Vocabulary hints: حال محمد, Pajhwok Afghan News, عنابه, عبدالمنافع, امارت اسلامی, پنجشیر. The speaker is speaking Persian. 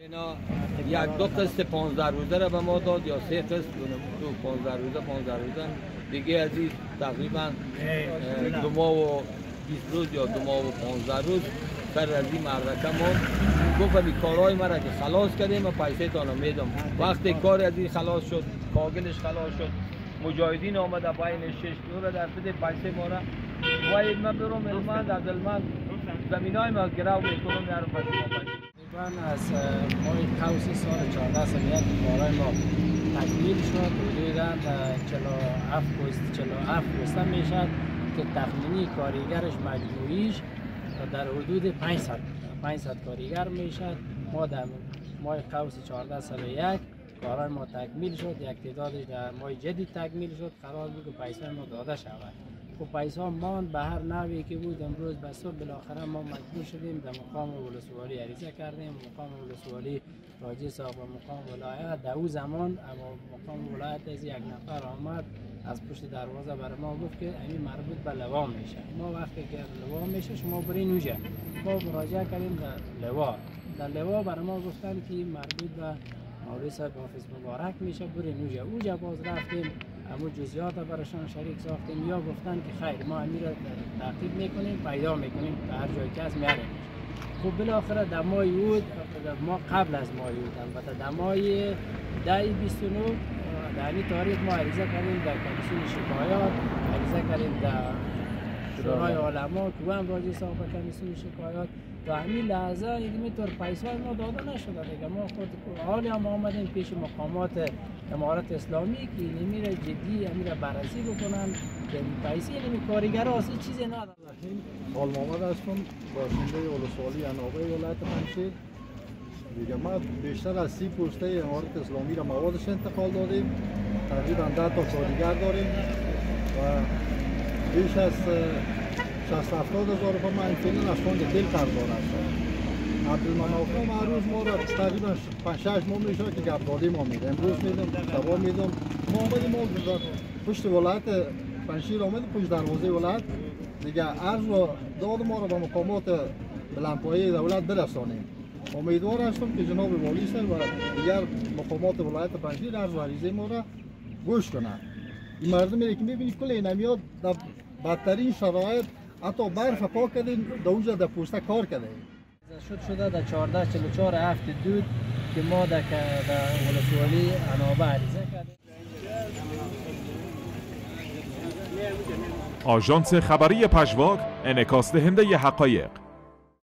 اینا یک دو قسط 15 روزه را به ما داد یا سه قسط دو 15 روزه دیگه از این تقریبا دو ماه و 20 روز یا دو ماه و 15 روز سر از این معرکه ما گفت به کارهای مرا که خلاص کردیم و پیسه تانو میدم. وقتی کار از این خلاص شد، کاغلش خلاص شد، مجاهدین آمده بین 6 نور در فده پیسه ما را باید من برم علمان از علمان زمین های ما گراو میکنم در پیسه از ماه قوس سال 14 سالیت کارای ما تکمیل شد. حدوداً 47 پوست میشد که تخمینی کارگرش مجموعیش در حدود 500 کارگر میشد. ما در ماه قوس 14 سالیت کارای ما تکمیل شد. یک تعدادش در ماه جدید تکمیل شد. قرار بود که پیسه ما داده شود. خب پیسه مان به هر نوعی که بود امروز به صبح بالاخره ما مجبور شدیم در مقام ولسوالی عریضه کردیم. مقام ولسوالی راجع صاحب مقام ولایت در او زمان مقام ولایت از یک نفر آمد از پشت دروازه بر ما گفت که این مربوط به لوا میشه. ما وقتی که لوا میشه شما برین اونجا. ما مراجعه کردیم در لوا. در لوا بر ما گفتن که مربوط به مولوی صاحب حافظ مبارک میشه، برین اونجا. اونجا باز رفتیم اما جزئیات برایشان شریک ساختیم. یا گفتن که خیر ما امیر را تعقیب میکنیم، پیدا میکنیم، هر جایی که از میاریم. خب بالاخره در ماه اوت، ما قبل از ماه اوت البته در ماه 10/29 در این تاریخ ما عریضه کردیم در کمیسیون شکایات، عریضه کردیم در شورای علما که هم راجع صاحب کمیسیون شکایات. تا همین لحظه اینطور پیسه ما داده نشده دیگه. ما خود حالی هم آمدیم پیش مقامات امارت اسلامی که نمیره جدی امیر بررسی بکنن که پیسه این کارگر اصلا چیزی نداره. حال محمد هستم، باشنده ولسوالی عنابه ولایت پنجشیر. دیگه ما بیشتر از 30 پوسته امارت اسلامی را موادش انتقال دادیم. تقریبا 10 تا کارگر داریم و بیش از 670,000 من فعلا از فاند تیل قرضدار هستم. عبدالمنافع معروض ما را تقریبا 5-6 ماه میشه که گردادی ما میده. امروز میدم، سبا میدم. ما آمدیم ما پشت ولایت پنجشیر آمدیم پشت دروازه ولایت دیگه عرض را داد ما را به مقامات بلندپایه دولت برسانیم. امیدوار هستم که جناب والی صاحب و دیگر مقامات ولایت پنجشیر عرض و عریضه ما را گوش کنند. این مردم میره که میبینید کل اینمیاد در بدترین شرایط حتی برف پاک کردیم در اونجا در پوسته کار کردیم. شده در 14/44 هفته دود که ما در ولسوالی عنابه عریضه کردیم. آژانس خبری پژواک انعکاس دهنده حقایق